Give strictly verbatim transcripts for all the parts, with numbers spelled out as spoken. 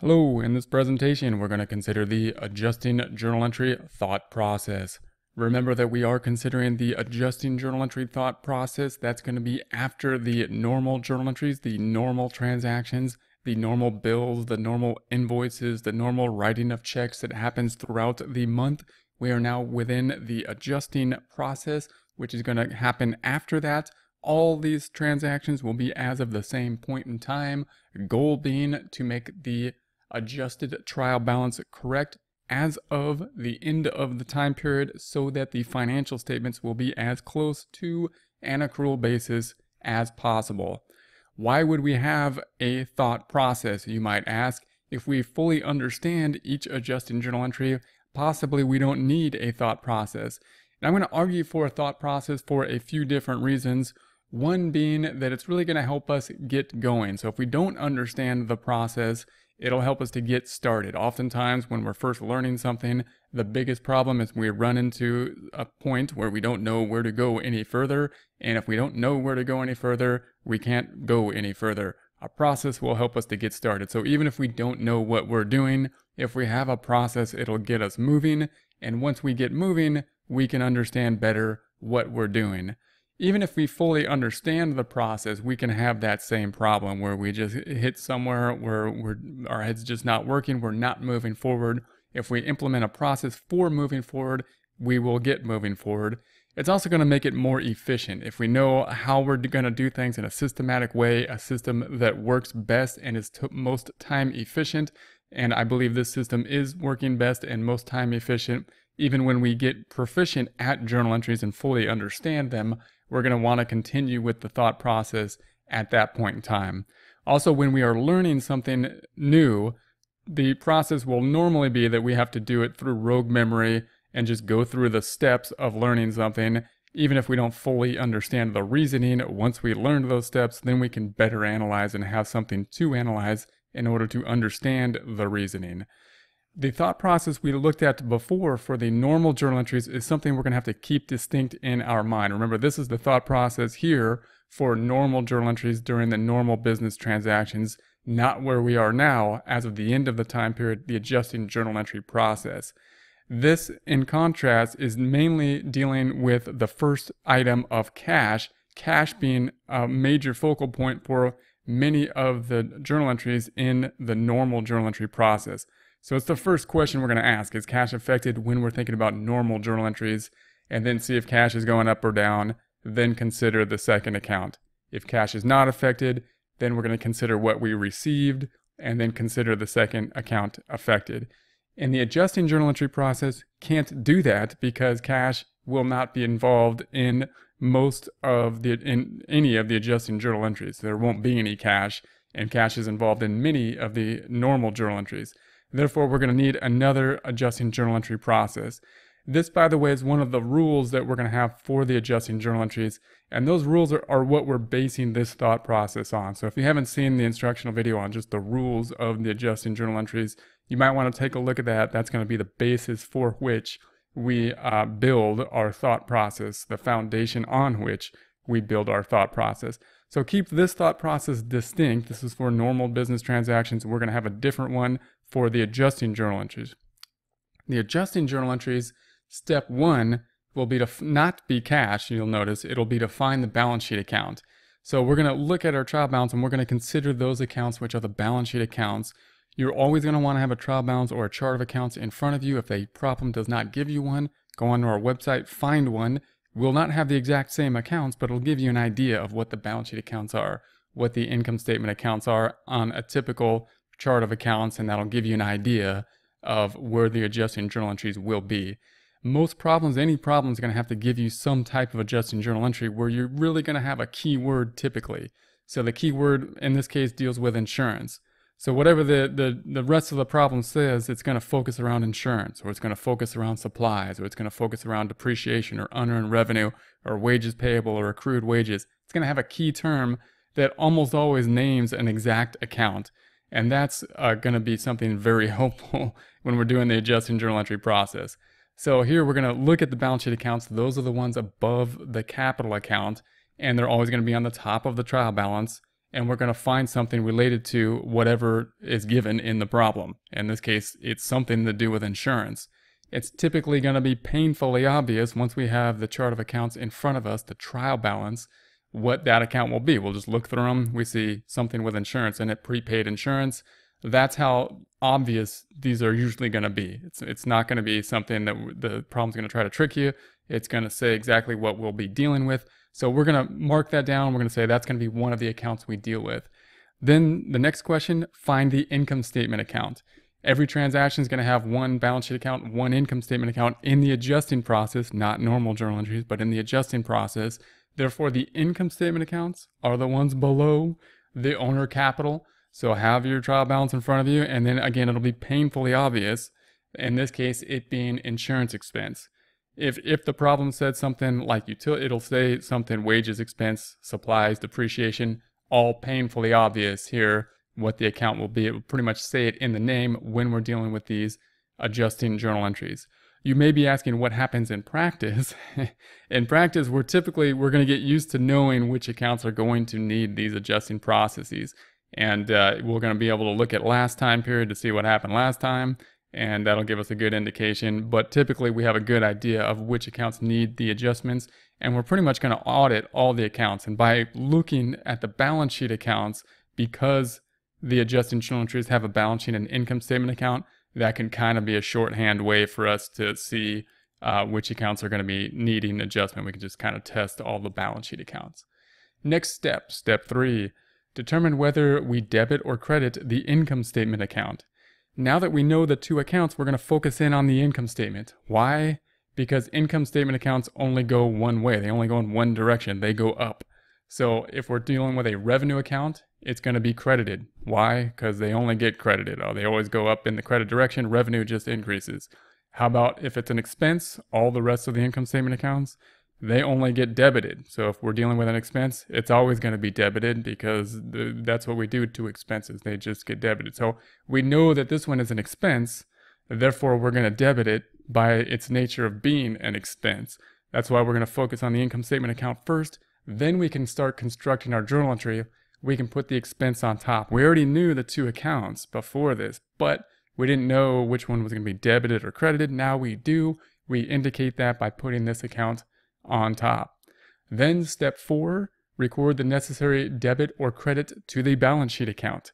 Hello, in this presentation we're going to consider the adjusting journal entry thought process. Remember that we are considering the adjusting journal entry thought process. That's going to be after the normal journal entries, the normal transactions, the normal bills, the normal invoices, the normal writing of checks that happens throughout the month. We are now within the adjusting process, which is going to happen after that. All these transactions will be as of the same point in time, goal being to make the adjusted trial balance correct as of the end of the time period so that the financial statements will be as close to an accrual basis as possible. Why would we have a thought process, you might ask? If we fully understand each adjusting journal entry, possibly we don't need a thought process. And I'm going to argue for a thought process for a few different reasons. One being that it's really going to help us get going. So if we don't understand the process, it'll help us to get started. Oftentimes when we're first learning something, the biggest problem is we run into a point where we don't know where to go any further. And if we don't know where to go any further, we can't go any further. A process will help us to get started. So even if we don't know what we're doing, if we have a process, it'll get us moving. And once we get moving, we can understand better what we're doing. Even if we fully understand the process, we can have that same problem where we just hit somewhere where we're, our head's just not working, we're not moving forward. If we implement a process for moving forward, we will get moving forward. It's also going to make it more efficient. If we know how we're going to do things in a systematic way, a system that works best and is most time efficient, and I believe this system is working best and most time efficient, even when we get proficient at journal entries and fully understand them, we're going to want to continue with the thought process at that point in time. Also, when we are learning something new, the process will normally be that we have to do it through rote memory and just go through the steps of learning something. Even if we don't fully understand the reasoning, once we learn those steps, then we can better analyze and have something to analyze in order to understand the reasoning. The thought process we looked at before for the normal journal entries is something we're going to have to keep distinct in our mind. Remember, this is the thought process here for normal journal entries during the normal business transactions, not where we are now as of the end of the time period, the adjusting journal entry process. This, in contrast, is mainly dealing with the first item of cash, cash being a major focal point for many of the journal entries in the normal journal entry process. So it's the first question we're going to ask. Is cash affected when we're thinking about normal journal entries? And then see if cash is going up or down, then consider the second account. If cash is not affected, then we're going to consider what we received and then consider the second account affected. And the adjusting journal entry process can't do that because cash will not be involved in most of the, in any of the adjusting journal entries. There won't be any cash, and cash is involved in many of the normal journal entries. Therefore, we're going to need another adjusting journal entry process. This, by the way, is one of the rules that we're going to have for the adjusting journal entries. And those rules are, are what we're basing this thought process on. So if you haven't seen the instructional video on just the rules of the adjusting journal entries, you might want to take a look at that. That's going to be the basis for which we uh, build our thought process, the foundation on which we build our thought process. So keep this thought process distinct. This is for normal business transactions. We're going to have a different one for the adjusting journal entries. The adjusting journal entries, step one will be to not be cash, you'll notice, it'll be to find the balance sheet account. So we're gonna look at our trial balance and we're gonna consider those accounts which are the balance sheet accounts. You're always gonna wanna have a trial balance or a chart of accounts in front of you. If the problem does not give you one, go onto our website, find one. We'll not have the exact same accounts, but it'll give you an idea of what the balance sheet accounts are, what the income statement accounts are on a typical chart of accounts, and that'll give you an idea of where the adjusting journal entries will be. Most problems, any problem is going to have to give you some type of adjusting journal entry where you're really going to have a keyword typically. So the keyword in this case deals with insurance. So whatever the, the, the rest of the problem says, it's going to focus around insurance, or it's going to focus around supplies, or it's going to focus around depreciation or unearned revenue or wages payable or accrued wages. It's going to have a key term that almost always names an exact account. And that's uh, going to be something very helpful when we're doing the adjusting journal entry process. So here we're going to look at the balance sheet accounts. Those are the ones above the capital account, and they're always going to be on the top of the trial balance. and we're going to find something related to whatever is given in the problem. In this case, it's something to do with insurance. It's typically going to be painfully obvious once we have the chart of accounts in front of us, the trial balance, what that account will be. We'll just look through them, we see something with insurance in it, prepaid insurance. That's how obvious these are usually going to be. It's, it's not going to be something that the problem's going to try to trick you. It's going to say exactly what we'll be dealing with. So we're going to mark that down. We're going to say that's going to be one of the accounts we deal with. Then the next question, find the income statement account. Every transaction is going to have one balance sheet account, one income statement account in the adjusting process, not normal journal entries, but in the adjusting process. Therefore, the income statement accounts are the ones below the owner capital. So have your trial balance in front of you, and then again, it'll be painfully obvious, in this case, it being insurance expense. If, if the problem said something like utility, it'll say something wages, expense, supplies, depreciation, all painfully obvious here, what the account will be. It will pretty much say it in the name when we're dealing with these adjusting journal entries. You may be asking what happens in practice. In practice, we're typically, we're going to get used to knowing which accounts are going to need these adjusting processes. And uh, we're going to be able to look at last time period to see what happened last time, and that'll give us a good indication. But typically, we have a good idea of which accounts need the adjustments, and we're pretty much going to audit all the accounts. And by looking at the balance sheet accounts, because the adjusting journal entries have a balance sheet and income statement account, that can kind of be a shorthand way for us to see uh, which accounts are going to be needing adjustment. We can just kind of test all the balance sheet accounts. Next step, step three. Determine whether we debit or credit the income statement account. Now that we know the two accounts, we're going to focus in on the income statement. Why? Because income statement accounts only go one way. They only go in one direction. They go up. So if we're dealing with a revenue account, it's going to be credited. Why? Because they only get credited. Oh, they always go up in the credit direction. Revenue just increases. How about if it's an expense, all the rest of the income statement accounts? They only get debited. So if we're dealing with an expense, it's always going to be debited because the, that's what we do to expenses. They just get debited. So we know that this one is an expense. Therefore, we're going to debit it by its nature of being an expense. That's why we're going to focus on the income statement account first. Then we can start constructing our journal entry. We can put the expense on top. We already knew the two accounts before this, but we didn't know which one was going to be debited or credited. Now we do. We indicate that by putting this account on top. Then step four, record the necessary debit or credit to the balance sheet account.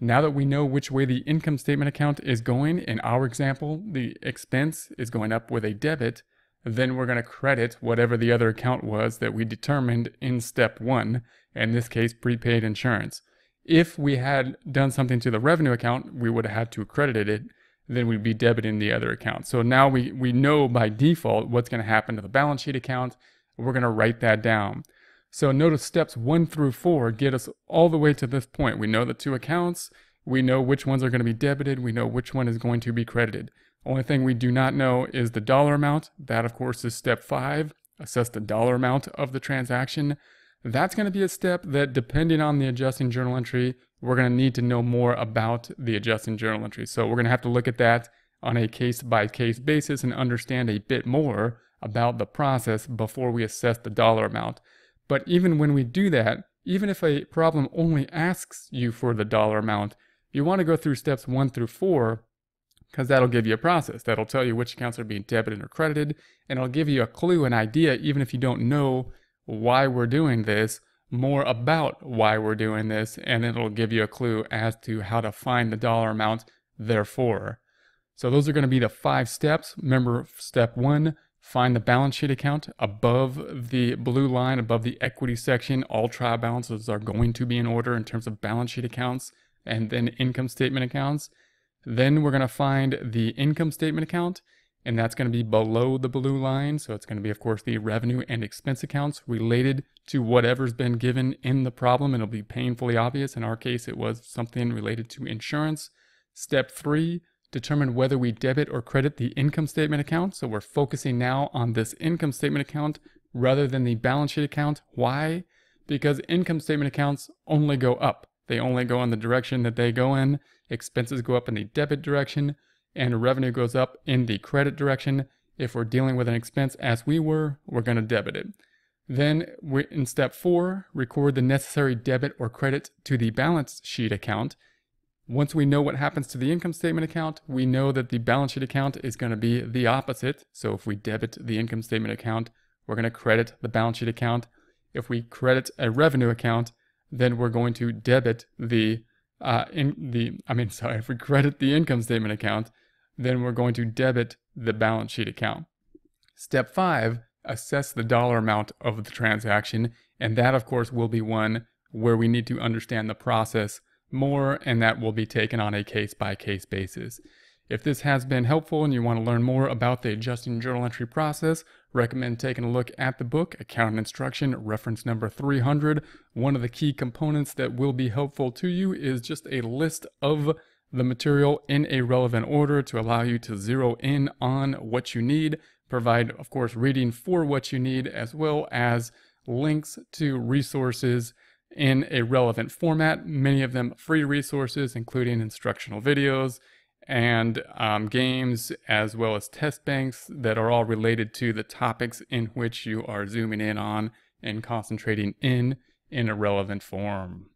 Now that we know which way the income statement account is going, in our example, the expense is going up with a debit, then we're going to credit whatever the other account was that we determined in step one, in this case, prepaid insurance. If we had done something to the revenue account, we would have had to credit it, then we'd be debiting the other account. So now we, we know by default what's going to happen to the balance sheet account. We're going to write that down. So notice steps one through four get us all the way to this point. We know the two accounts. We know which ones are going to be debited. We know which one is going to be credited. Only thing we do not know is the dollar amount. That, of course, is step five. Assess the dollar amount of the transaction. That's going to be a step that, depending on the adjusting journal entry, we're going to need to know more about the adjusting journal entry. So we're going to have to look at that on a case-by-case basis and understand a bit more about the process before we assess the dollar amount. But even when we do that, even if a problem only asks you for the dollar amount, you want to go through steps one through four because that'll give you a process. That'll tell you which accounts are being debited or credited, and it'll give you a clue, an idea, even if you don't know why we're doing this, more about why we're doing this, and it'll give you a clue as to how to find the dollar amount, therefore. So those are going to be the five steps. Remember, step one, find the balance sheet account above the blue line, above the equity section. All trial balances are going to be in order in terms of balance sheet accounts and then income statement accounts. Then we're going to find the income statement account, and that's going to be below the blue line. So it's going to be, of course, the revenue and expense accounts related to whatever's been given in the problem. It'll be painfully obvious. In our case, it was something related to insurance. Step three, determine whether we debit or credit the income statement account. So we're focusing now on this income statement account rather than the balance sheet account. Why? Because income statement accounts only go up. They only go in the direction that they go in. Expenses go up in the debit direction, and revenue goes up in the credit direction. If we're dealing with an expense as we were, we're going to debit it. Then we're in step four, record the necessary debit or credit to the balance sheet account. Once we know what happens to the income statement account, we know that the balance sheet account is going to be the opposite. So if we debit the income statement account, we're going to credit the balance sheet account. If we credit a revenue account, then we're going to debit the, uh, in the, I mean, sorry, if we credit the income statement account, then we're going to debit the balance sheet account. Step five, assess the dollar amount of the transaction. And that, of course, will be one where we need to understand the process more, and that will be taken on a case-by-case basis. If this has been helpful and you want to learn more about the adjusting journal entry process, recommend taking a look at the book, Accounting Instruction, reference number three hundred. One of the key components that will be helpful to you is just a list of the material in a relevant order to allow you to zero in on what you need, provide, of course, reading for what you need, as well as links to resources in a relevant format, many of them free resources, including instructional videos and um, games, as well as test banks that are all related to the topics in which you are zooming in on and concentrating in in a relevant form.